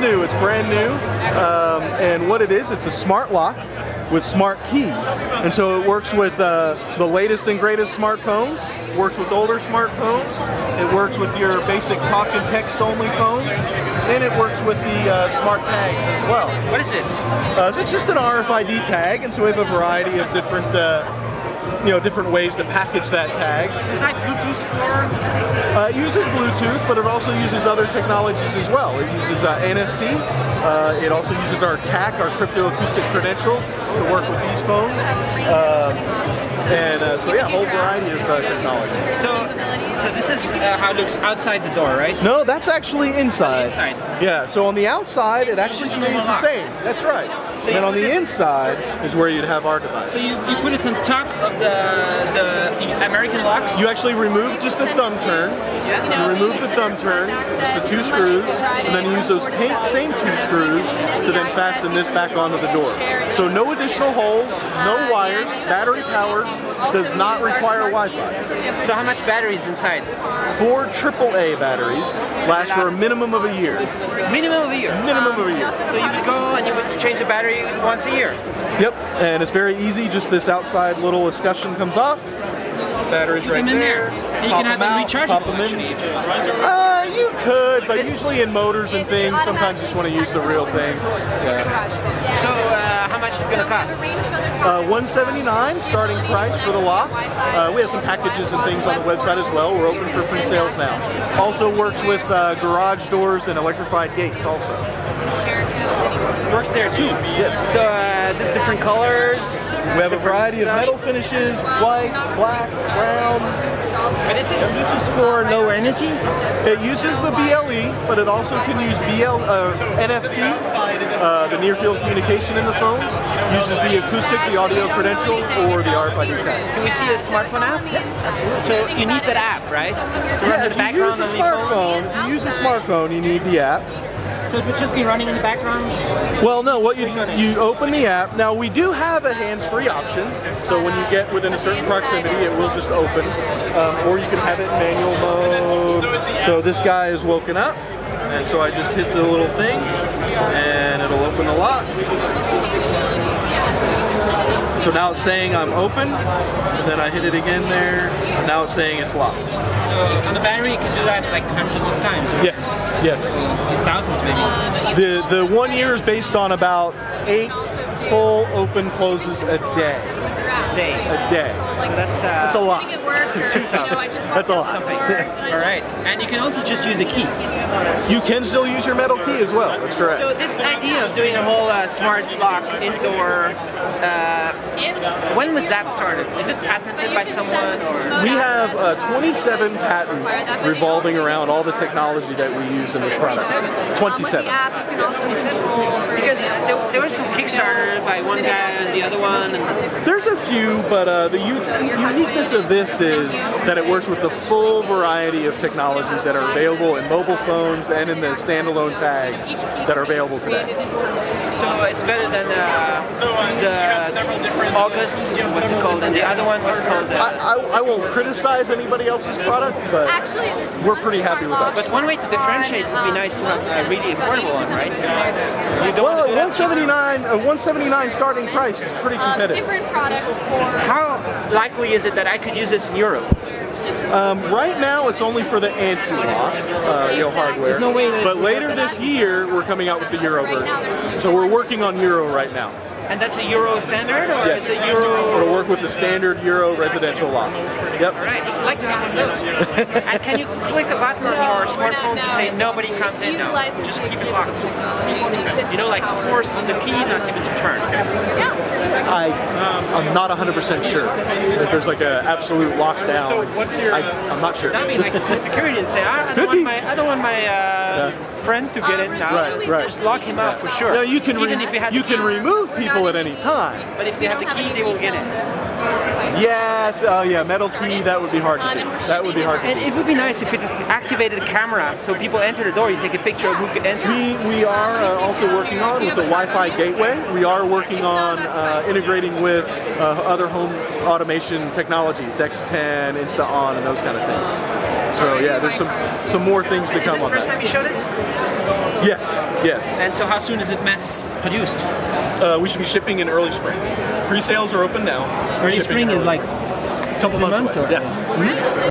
It's new, it's brand new, and what it is, it's a smart lock with smart keys. And so it works with the latest and greatest smartphones, works with older smartphones, it works with your basic talk and text only phones, and it works with the smart tags as well. What is this? So it's just an RFID tag, and so we have a variety of different different ways to package that tag. Is that Bluetooth for? It uses Bluetooth, but it also uses other technologies as well. It uses NFC. It also uses our CAC, our Crypto Acoustic Credential, to work with these phones. So yeah, a whole variety of technologies. So this is how it looks outside the door, right? No, that's actually inside. Inside. Yeah. So on the outside, it actually stays the same. That's right. So and then on the inside is where you'd have our device. So you put it on top of the American locks? You actually remove just the thumb turn. You remove the thumb turn, just the two screws, and then you use those same two screws to then fasten this back onto the door. So no additional holes, no wires, battery powered, does not require Wi-Fi. So how much battery is inside? 4 AAA batteries last for a minimum of a year. Minimum of a year? Minimum of a year. So you would go and you would change the battery once a year? Yep, and it's very easy. Just this outside little escutcheon comes off. Batteries right there. And you can have them rechargeable actually. You could, but usually in motors and things, sometimes you just want to use the real thing. Yeah. So how much is it going to cost? $179 starting price for the lock. We have some packages and things on the website as well. We're open for free sales now. Also works with garage doors and electrified gates also. Works there too. Yes. So the different colors. We have a variety of metal finishes: white, black, brown. And is it Bluetooth for low energy? It uses the BLE, but it also can use NFC, the near-field communication in the phones. Uses the acoustic, the audio credential, or the RFID tag. Can we see a smartphone app? Yeah. So you need that app, right? Yeah. If you use a smartphone, you need the app. So it would just be running in the background? Well, no, what you open the app. Now, we do have a hands-free option, so when you get within a certain proximity, it will just open. Or you can have it in manual mode. So this guy is woken up, and so I just hit the little thing, and it'll open the lock. So now it's saying I'm open, and then I hit it again there, and now it's saying it's locked. So on the battery, you can do that like hundreds of times, right? Yes, yes. Thousands maybe. The 1 year is based on about 8 full open closes a day. So that's a lot. That's a lot. All right. And you can also just use a key. You can still use your metal key as well. That's correct. So this idea of doing a whole smart lock indoor, when was that started? Is it patented by someone? Or? We have 27 patents revolving around all the technology that we use in this product. 27. Because there was some Kickstarter by one guy and the other one. And there's a few, but the uniqueness of this is that it works with the full variety of technologies that are available in mobile phones and in the standalone tags that are available today. So it's better than the August, what's it called, and the other one, what's it called? I won't criticize anybody else's product, but we're pretty happy with that. But one way to differentiate would be nice to have a really affordable one, right? Well, at $179 starting price is pretty competitive. How likely is it that I could use this in Europe? Right now, it's only for the ANSI lock, hardware. No way. But later this year, we're coming out with the Euro version. So we're working on Euro right now. And that's a Euro standard, or yes, is it Euro? It'll work with the standard Euro residential lock. Yep. All right. I'd like to have one of those. And can you click a button on your smartphone to say nobody comes in now? Just keep it locked. You know, like force the key not even to turn. I'm not 100% sure if there's like an absolute lockdown. So what's your? I'm not sure. I mean, like security and say, I don't want my friend to get in now. Right. Just lock him out for sure. No, you can remove people at any time. But if you have the key, they will get it. Yes, metal key, that would be hard to do. That would be hard to do. And it would be nice if it activated a camera, so people enter the door, you take a picture of who could enter. We are also working on, with the Wi-Fi gateway, we are working on integrating with other home automation technologies, X10, Insta-On, and those kind of things. So yeah, there's some more things to come on that. Is it the first time you showed us? Yes. And so how soon is it mass produced? We should be shipping in early spring. Pre-sales are open now. Early spring is like a couple months away. Yeah. Mm-hmm.